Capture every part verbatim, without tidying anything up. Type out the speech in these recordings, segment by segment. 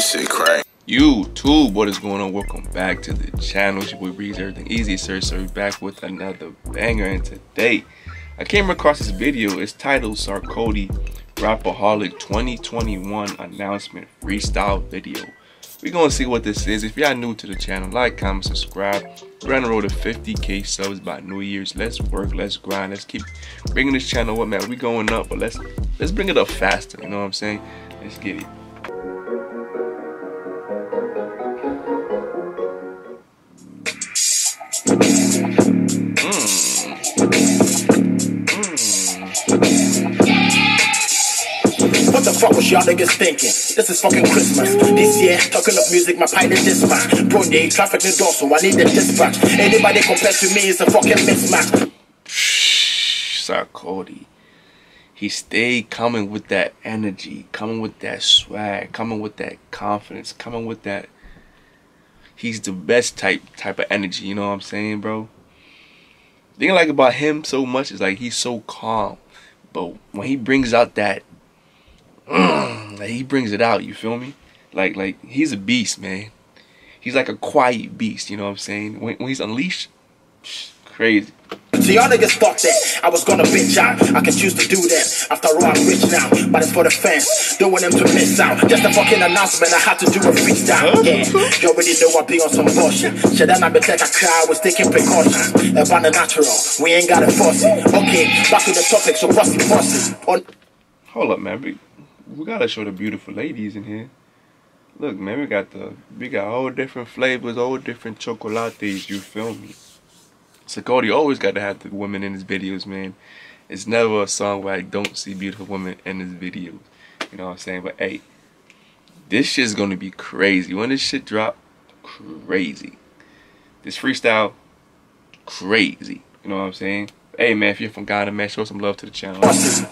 That shit crack. YouTube, what is going on? Welcome back to the channel. It's your boy Breezy, everything easy, sir. So we're back with another banger, and today I came across this video. It's titled Sarkodie Rapperholic twenty twenty-one Announcement Freestyle Video. We're gonna see what this is. If y'all new to the channel, like, comment, subscribe. We're on the road to fifty K subs by New Year's. Let's work, let's grind, let's keep bringing this channel up, man. We going up, but let's let's bring it up faster. You know what I'm saying? Let's get it. What the fuck was y'all niggas thinking? This is fucking Christmas. This year, talking up music, my pint is this much. Bro, they traffic the door, so I need the dispatch. Anybody compared to me is a fucking mismatch. Sarkodie. He stayed coming with that energy, coming with that swag, coming with that confidence, coming with that. He's the best type type of energy, you know what I'm saying, bro? The thing I like about him so much is like he's so calm. But when he brings out that like he brings it out, you feel me? Like like he's a beast, man. He's like a quiet beast, you know what I'm saying? When, when he's unleashed, crazy. See, y'all niggas thought that I was gonna bitch out. I can choose to do that. After all, I'm rich now, but it's for the fans. Don't want them to miss out. Just a fucking announcement. I had to do a freestyle. Yeah, you already know I be on some bullshit. Shit, that not be like a crowd was taking precautions. About the natural, we ain't gotta force it. Okay, back to the topic. So bossy, bossy. On hold up, man. We, we gotta show the beautiful ladies in here. Look, man, we got the we got all different flavors, all different chocolates. You feel me? Sarkodie always got to have the women in his videos, man. It's never a song where I don't see beautiful women in his videos. You know what I'm saying? But hey, this shit's gonna be crazy. When this shit drop, crazy. This freestyle, crazy. You know what I'm saying? Hey man, if you're from Ghana, man, show some love to the channel.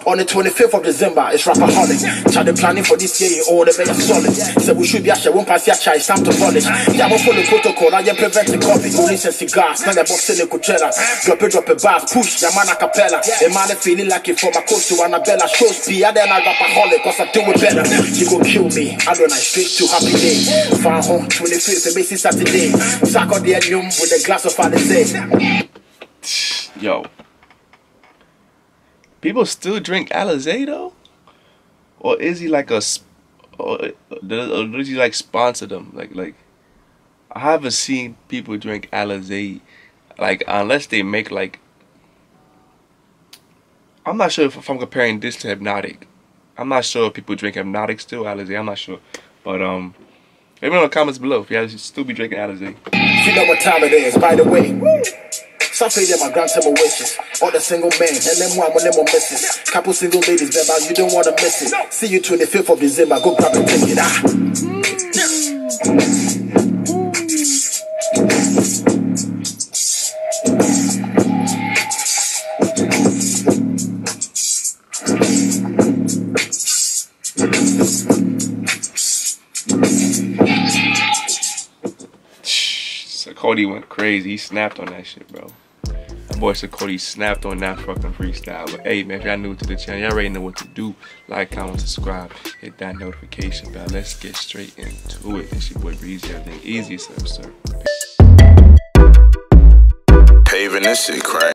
On the twenty-fifth of December, it's Rapperholic. Child, the planning for this year, you all the better solid. So we should be ashamed, won't pass your child, it's time to polish. Yeah, we'll follow protocol, I am preventing coffee, police and cigars, not a box in the Coachella. Drop it, drop it, bars, push, your man a cappella. A man is feeling like it from a coach to Annabella. Shows be, I then I Rapperholic, cause I do it better. You go kill me, I don't know, straight to happy day. Far home, twenty-fifth, it's Saturday. Sack on the album with a glass of Alizé. Yo. People still drink Alizé though, or is he like a, or, or does he like sponsor them? Like like, I haven't seen people drink Alizé, like unless they make like. I'm not sure if, if I'm comparing this to Hypnotic. I'm not sure if people drink Hypnotic still Alizé. I'm not sure, but um, let me know in the comments below if you guys still be drinking Alizé. You know what time it is, by the way. Woo. Some pay them my grandson wishes. All the single men, and them one when them misses. Couple single ladies, baby, you don't wanna miss it. See you twenty-fifth of December, go grab a ticket. Ah. Sarkodie went crazy. He snapped on that shit, bro. Boy Sarkodie snapped on that fucking freestyle. But hey man, if y'all new to the channel, y'all already know what to do. Like, comment, subscribe, hit that notification bell. Let's get straight into it. It's your boy Breezy, everything easy, sir, sir. Paving this shit crack.